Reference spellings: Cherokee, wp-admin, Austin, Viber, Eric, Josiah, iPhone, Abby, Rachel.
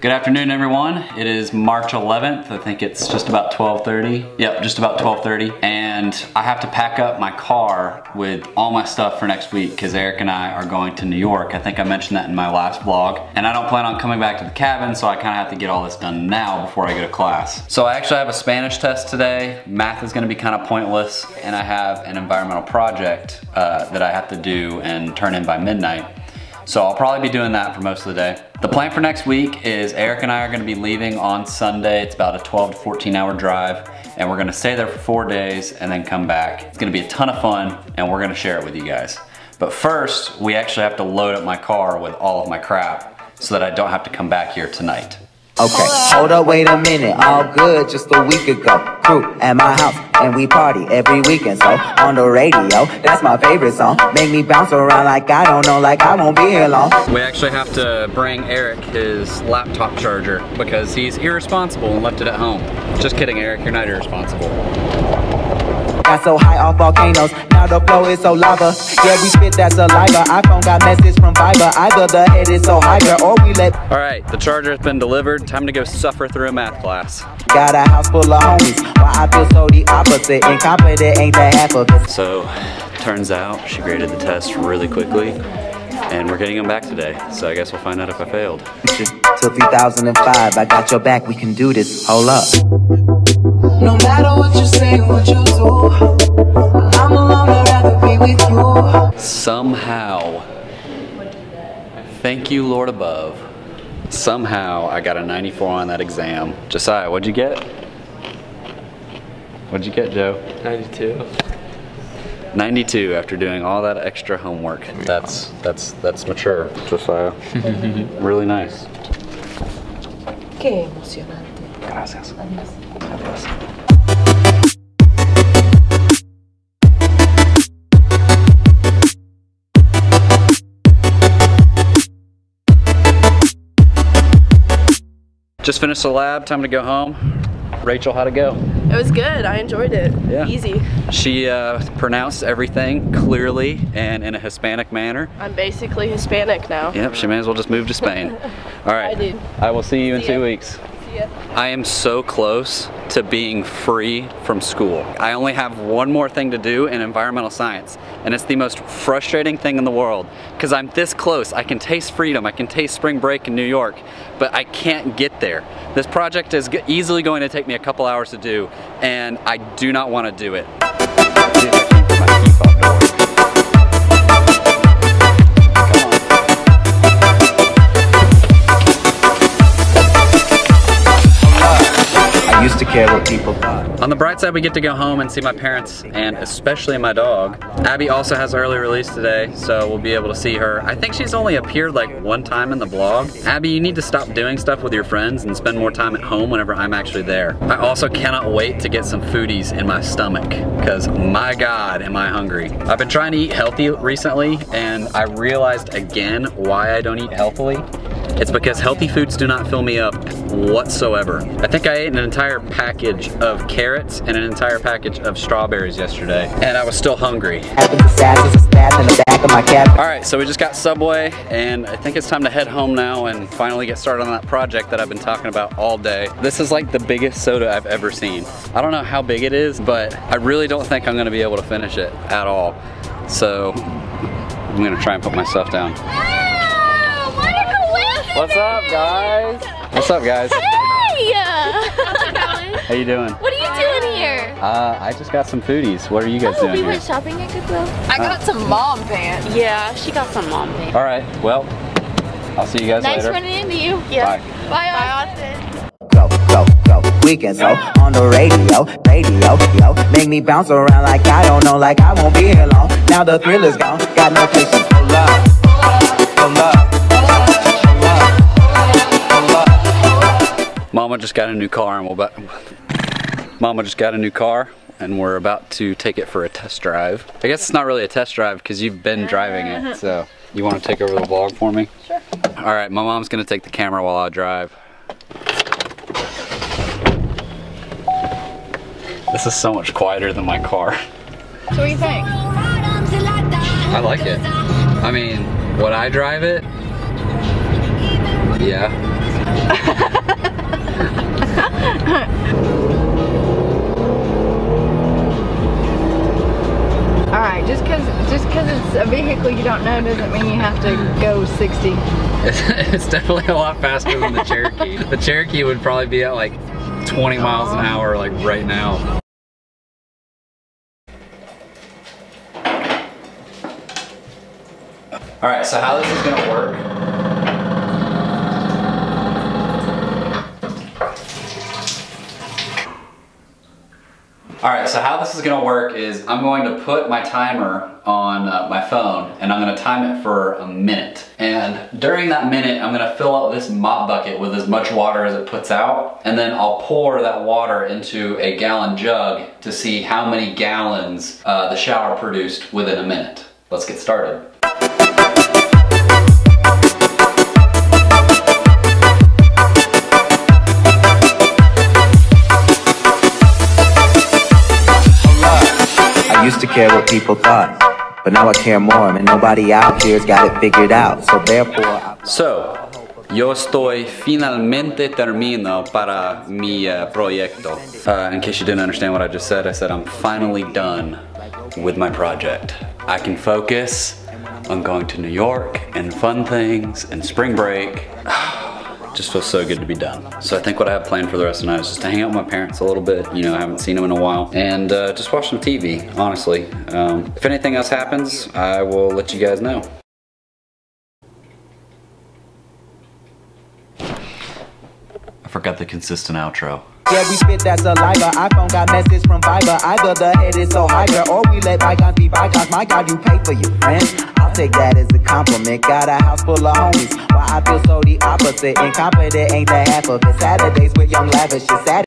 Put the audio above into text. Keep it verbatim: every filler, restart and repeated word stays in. Good afternoon, everyone. It is March eleventh. I think it's just about twelve thirty. Yep, just about twelve thirty. And I have to pack up my car with all my stuff for next week because Eric and I are going to New York. I think I mentioned that in my last vlog. And I don't plan on coming back to the cabin, so I kind of have to get all this done now before I go to class. So I actually have a Spanish test today. Math is going to be kind of pointless. And I have an environmental project uh, that I have to do and turn in by midnight. So I'll probably be doing that for most of the day. The plan for next week is Eric and I are gonna be leaving on Sunday. It's about a twelve to fourteen hour drive, and we're gonna stay there for four days and then come back. It's gonna be a ton of fun, and we're gonna share it with you guys. But first, we actually have to load up my car with all of my crap so that I don't have to come back here tonight. Okay, hold up, wait a minute, all good, just a week ago, crew at my house, and we party every weekend, so, on the radio, that's my favorite song, make me bounce around like I don't know, like I won't be here long. We actually have to bring Eric his laptop charger, because he's irresponsible and left it at home. Just kidding, Eric, you're not irresponsible. Got so high off volcanoes, now the flow is so lava. Yeah, we spit that saliva. iPhone got message from Viber. Either the head is so higher or we let. Alright, the charger's been delivered. Time to go suffer through a math class. Got a house full of homies. Why I feel so the opposite. Incompetent ain't the half of it. So, turns out she graded the test really quickly. And we're getting them back today, so I guess we'll find out if I failed. Till two thousand five, I got your back, we can do this, hold up. No matter what you say, what you do, I'm alone, I'd rather be with you. Somehow, thank you Lord above, somehow I got a ninety-four on that exam. Josiah, what'd you get? What'd you get, Joe? ninety-two. ninety-two after doing all that extra homework. That's that's that's mature, Josiah. Really nice. Qué emocionante. Gracias. Adios. Adios. Just finished the lab. Time to go home. Rachel, how'd it go? It was good, I enjoyed it. Yeah. Easy. She uh, pronounced everything clearly and in a Hispanic manner. I'm basically Hispanic now. Yep, she may as well just move to Spain. All right, I, do. I will see you see in two ya. weeks. See ya. I am so close to being free from school. I only have one more thing to do in environmental science, and it's the most frustrating thing in the world because I'm this close. I can taste freedom, I can taste spring break in New York, but I can't get there. This project is easily going to take me a couple hours to do, and I do not want to do it. I used to care what people thought. On the bright side, we get to go home and see my parents, and especially my dog. Abby also has early release today, so we'll be able to see her. I think she's only appeared like one time in the vlog. Abby, you need to stop doing stuff with your friends and spend more time at home whenever I'm actually there. I also cannot wait to get some foodies in my stomach, because my God, am I hungry. I've been trying to eat healthy recently, and I realized again why I don't eat healthily. It's because healthy foods do not fill me up whatsoever. I think I ate an entire package of carrots and an entire package of strawberries yesterday, and I was still hungry. Alright, so we just got Subway, and I think it's time to head home now and finally get started on that project that I've been talking about all day. This is like the biggest soda I've ever seen. I don't know how big it is, but I really don't think I'm going to be able to finish it at all. So, I'm going to try and put my stuff down. What's up, guys? What's up, guys? Hey! How's it going? How you doing? What are you doing here? Uh, I just got some foodies. What are you guys oh, doing we here? We went shopping at Goodwill. I got uh, some mom pants. Yeah, she got some mom pants. All right, well, I'll see you guys nice later. Nice running into you. Yeah. Bye. Bye, Austin. Go, go, go. Weekend, so on the radio, radio, yo. Make me bounce around like I don't know, like I won't be here long. Now the thrill is gone. Got no patience. Oh, love. Oh, love. Mama just got a new car and we'll about Mama just got a new car and we're about to take it for a test drive. I guess it's not really a test drive because you've been driving it, so you want to take over the vlog for me? Sure. Alright, my mom's gonna take the camera while I drive. This is so much quieter than my car. So what do you think? I like it. I mean, would I drive it? Yeah. Alright, just because just cause it's a vehicle you don't know doesn't mean you have to go sixty. It's, it's definitely a lot faster than the Cherokee. The Cherokee would probably be at like twenty miles an hour like right now. Alright, so how this is going to work... Alright, so how this is going to work is I'm going to put my timer on uh, my phone and I'm going to time it for a minute. And during that minute, I'm going to fill up this mop bucket with as much water as it puts out. And then I'll pour that water into a gallon jug to see how many gallons uh, the shower produced within a minute. Let's get started. I used to care what people thought, but now I care more, and nobody out here's got it figured out. So therefore, so yo estoy finalmente termino para mi uh, proyecto. Uh, in case you didn't understand what I just said, I said I'm finally done with my project. I can focus on going to New York and fun things and spring break. Just feels so good to be done. So I think what I have planned for the rest of the night is just to hang out with my parents a little bit. You know, I haven't seen them in a while. And uh, just watch some T V, honestly. Um, if anything else happens, I will let you guys know. I forgot the consistent outro. Yeah, we spit that saliva. iPhone got messages from Viber. Either the head is so higher, or we let bygones be bygones. My God, you pay for your friends. I'll take that as a compliment. Got a house full of homies. Why I feel so the opposite. Incompetent ain't the half of it. Saturdays with young lavish. It's Saturday.